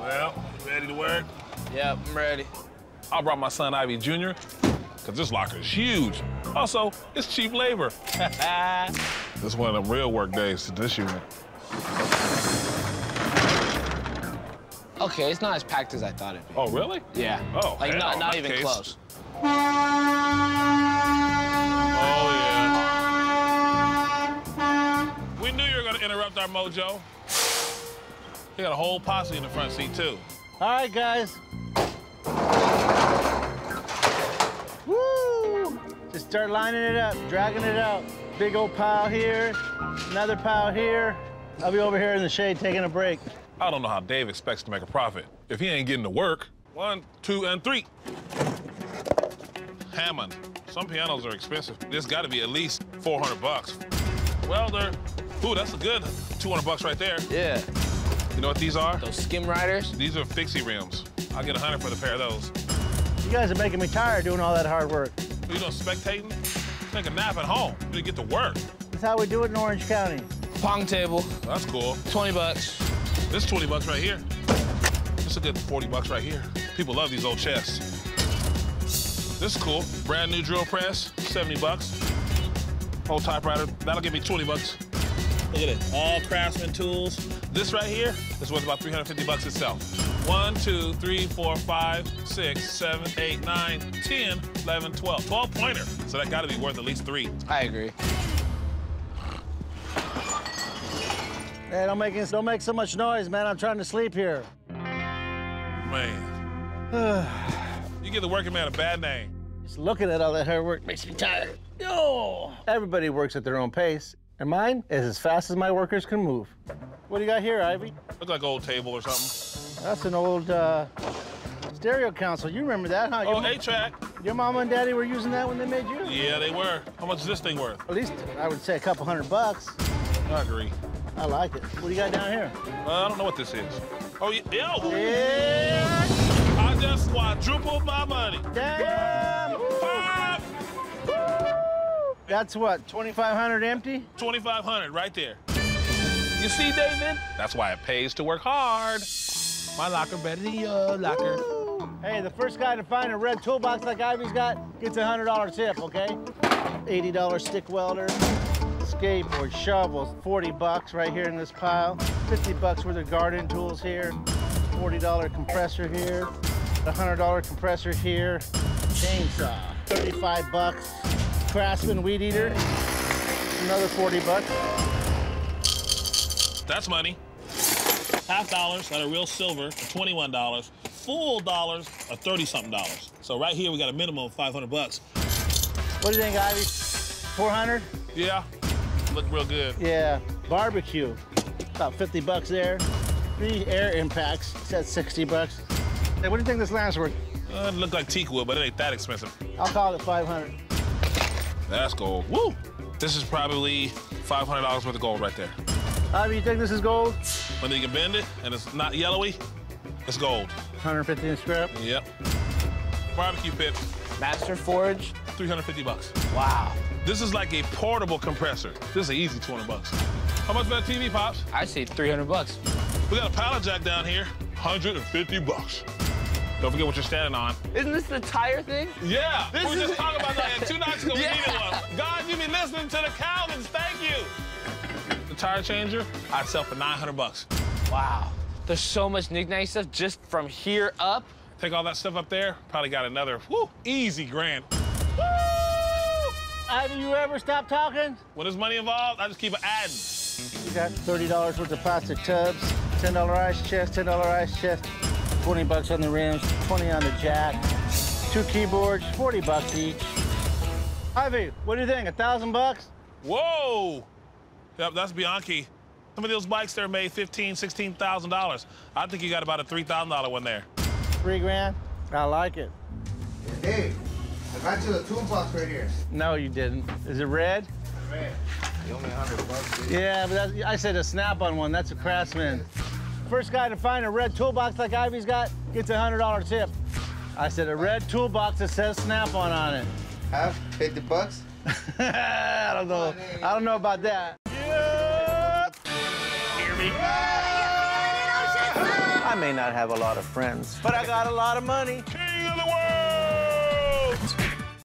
Well, ready to work? Yep, I'm ready. I brought my son, Ivy Jr., because this locker is huge. Also, it's cheap labor. This is one of them real work days to this unit. OK, it's not as packed as I thought it'd be. Oh, really? Yeah. Oh, like, hell, not even case. Close. Oh, yeah. We knew you were going to interrupt our mojo. You got a whole posse in the front seat, too. All right, guys. Woo! Just start lining it up, dragging it out. Big old pile here, another pile here. I'll be over here in the shade taking a break. I don't know how Dave expects to make a profit if he ain't getting to work. 1, 2, and 3. Hammond. Some pianos are expensive. This got to be at least 400 bucks. Welder. Ooh, that's a good 200 bucks right there. Yeah. You know what these are? Those skim riders? These are fixie rims. I'll get 100 for the pair of those. You guys are making me tired doing all that hard work. Are you doing spectating? Take a nap at home. You need to get to work. That's how we do it in Orange County. Pong table. That's cool. 20 bucks. This is 20 bucks right here. This is a good 40 bucks right here. People love these old chests. This is cool. Brand new drill press, 70 bucks. Old typewriter, that'll give me 20 bucks. Look at it, all Craftsman tools. This right here is worth about 350 bucks itself. 1, 2, 3, 4, 5, 6, 7, 8, 9, 10, 11, 12. 12 pointer, so that gotta be worth at least 3. I agree. Hey, don't make so much noise, man. I'm trying to sleep here. Man. You give the working man a bad name. Just looking at all that hard work makes me tired. Oh. Everybody works at their own pace, and mine is as fast as my workers can move. What do you got here, Ivy? Looks like an old table or something. That's an old stereo console. You remember that, huh? Oh, 8-track. Your mama and daddy were using that when they made you? Yeah, they were. How much is this thing worth? At least, I would say, a couple $100. I agree. I like it. What do you got down here? I don't know what this is. Oh, yeah. Yeah. I just quadrupled my money. Damn! Woo! 5! Woo! That's what, 2,500 empty? 2,500 right there. You see, David? That's why it pays to work hard. My locker better than your locker. Woo! Hey, the first guy to find a red toolbox like Ivy's got gets a $100 tip, okay? $80 stick welder, skateboard, shovels, 40 bucks right here in this pile, 50 bucks worth of garden tools here, $40 compressor here, $100 compressor here, chainsaw, 35 bucks, Craftsman weed eater, another 40 bucks. That's money. Half dollars, got a real silver, $21, full dollars, a 30-something dollars. So right here, we got a minimum of 500 bucks. What do you think, Ivy? 400? Yeah, look real good. Yeah, barbecue, about 50 bucks there. 3 air impacts, that's 60 bucks. Hey, what do you think this lamp's worth? It looked like teak wood, but it ain't that expensive. I'll call it 500. That's gold. Woo! This is probably $500 worth of gold right there. Ivy, you think this is gold? When you can bend it and it's not yellowy, it's gold. 150 in scrap? Yep. Barbecue pit. Master Forge? 350 bucks. Wow. This is like a portable compressor. This is an easy 200 bucks. How much for that TV, Pops? I say 300 bucks. We got a pallet jack down here, 150 bucks. Don't forget what you're standing on. Isn't this the tire thing? Yeah, this we were just talking about that 2 nights ago. Yeah. We needed one. God, you be listening to the Calvins, thank you. The tire changer, I'd sell for 900 bucks. Wow, there's so much knick-knack stuff just from here up. Take all that stuff up there, probably got another, whoo, easy grand. Woo! Have you ever stopped talking? When there's money involved, I just keep adding. You got $30 worth of plastic tubs, $10 ice chest, $10 ice chest. 20 bucks on the rims, 20 on the jack, 2 keyboards, 40 bucks each. Ivy, what do you think, 1,000 bucks? Whoa! Yep, that's Bianchi. Some of those bikes there made $15,000, $16,000. I think you got about a $3,000 one there. 3 grand? I like it. Hey, I got you the toolbox right here. No, you didn't. Is it red? It's red. You owe me 100 bucks. Dude. Yeah, but that's, I said a Snap-on one. That's a Craftsman. First guy to find a red toolbox like Ivy's got gets a $100 tip. I said a red toolbox that says Snap-on on it. Half? 50 bucks? I don't know. I don't know about that. Yeah. Here we go. I may not have a lot of friends, but I got a lot of money. King of the world!